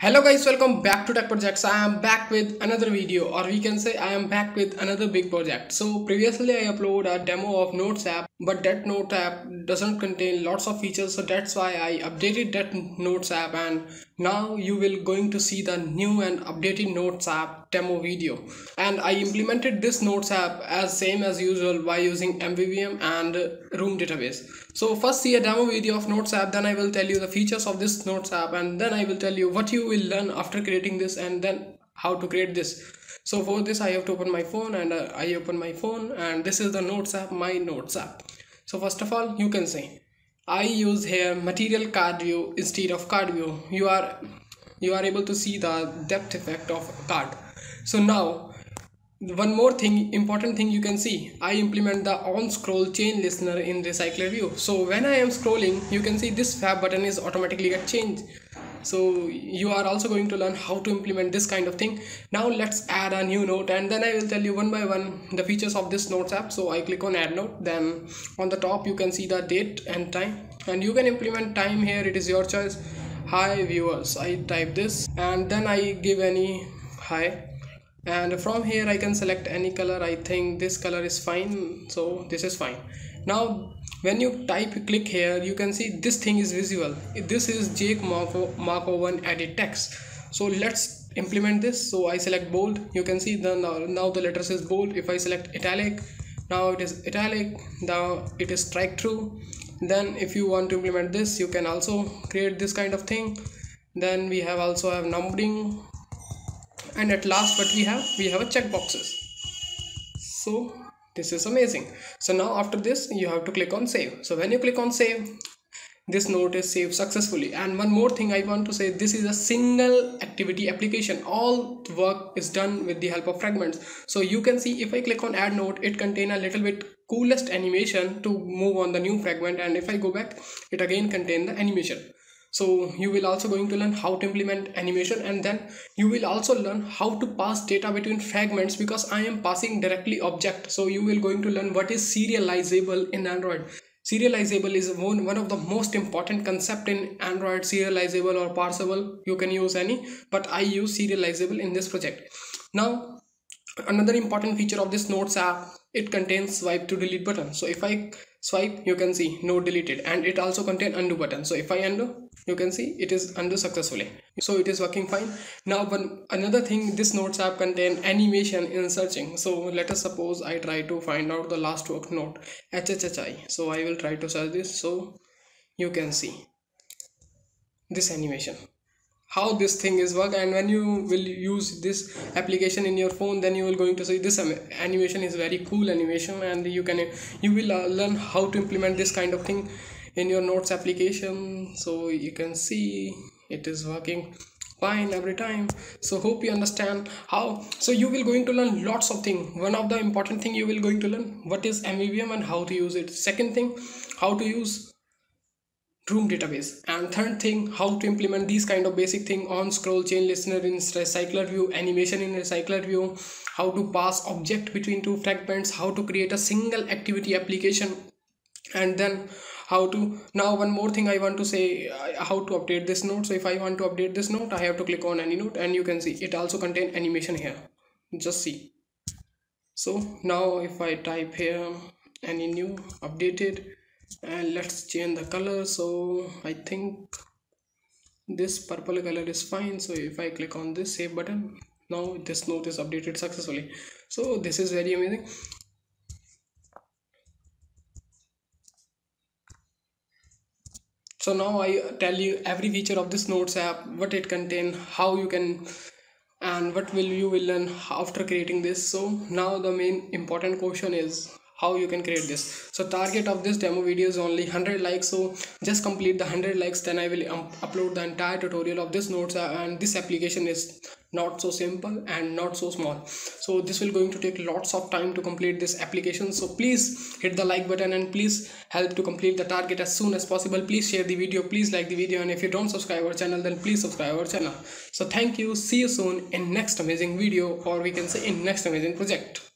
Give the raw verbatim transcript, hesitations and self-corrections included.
Hello guys, welcome back to Tech Projects. I am back with another video, or we can say I am back with another big project. So previously I uploaded a demo of Notes app, but that Notes app doesn't contain lots of features, so that's why I updated that Notes app, and now you will going to see the new and updated Notes app demo video. And I implemented this Notes app as same as usual by using M V V M and room database. So first see a demo video of Notes app, then I will tell you the features of this Notes app, and then I will tell you what you will learn after creating this and then how to create this. So for this I have to open my phone, and uh, I open my phone, and this is the Notes app, my Notes app. So first of all, you can say I use here material card view instead of card view. You are you are able to see the depth effect of card. So now one more thing, important thing you can see, I implement the on scroll chain listener in recycler view. So when I am scrolling, you can see this fab button is automatically get changed. So you are also going to learn how to implement this kind of thing. Now let's add a new note, and then I will tell you one by one the features of this Notes app. So I click on add note, then on the top you can see the date and time, and you can implement time here, it is your choice. Hi viewers, I type this, and then I give any hi, and from here I can select any color. I think this color is fine, so this is fine. Now when you type click here, you can see this thing is visible. This is Jake Marco, Marco one edit text. So let's implement this. So I select bold. You can see the now, now the letters is bold. If I select italic, now it is italic. Now it is strike through. Then if you want to implement this, you can also create this kind of thing. Then we have also have numbering, and at last what we have, we have a checkboxes. So this is amazing. So now after this you have to click on save. So when you click on save, this note is saved successfully. And one more thing I want to say, this is a single activity application. All work is done with the help of fragments. So you can see if I click on add note, it contains a little bit coolest animation to move on the new fragment, and if I go back, it again contains the animation. So you will also going to learn how to implement animation, and then you will also learn how to pass data between fragments, because I am passing directly object. So you will going to learn what is serializable in Android. Serializable is one, one of the most important concept in Android. Serializable or parsable, you can use any, but I use serializable in this project. Now another important feature of this Notes app, it contains swipe to delete button. So if I swipe, you can see node deleted, and it also contains undo button. So if I undo, you can see it is undo successfully. So it is working fine. Now one another thing, this Notes app contains animation in searching. So let us suppose I try to find out the last work note H H H I. So I will try to search this. So you can see this animation, how this thing is work. And when you will use this application in your phone, then you will going to see this animation is very cool animation, and you can you will learn how to implement this kind of thing in your Notes application. So you can see it is working fine every time. So hope you understand how. So you will going to learn lots of things. One of the important thing you will going to learn, what is M V V M and how to use it. Second thing, how to use room database, and third thing, how to implement these kind of basic thing on scroll chain listener in recycler view, animation in recycler view, how to pass object between two fragments, how to create a single activity application, and then how to now one more thing I want to say, uh, how to update this note. So if I want to update this note, I have to click on any note, and you can see it also contain animation here, just see. So now if I type here any new updated, and let's change the color. So I think this purple color is fine. So if I click on this save button, now this note is updated successfully. So this is very amazing. So now I tell you every feature of this Notes app, what it contains, how you can, and what will you will learn after creating this. So now the main important question is how you can create this. So target of this demo video is only one hundred likes, so just complete the one hundred likes, then I will um, upload the entire tutorial of this Notes app. And this application is not so simple and not so small, so this will going to take lots of time to complete this application. So please hit the like button, and please help to complete the target as soon as possible. Please share the video, please like the video, and if you don't subscribe our channel, then please subscribe our channel. So thank you, see you soon in next amazing video, or we can say in next amazing project.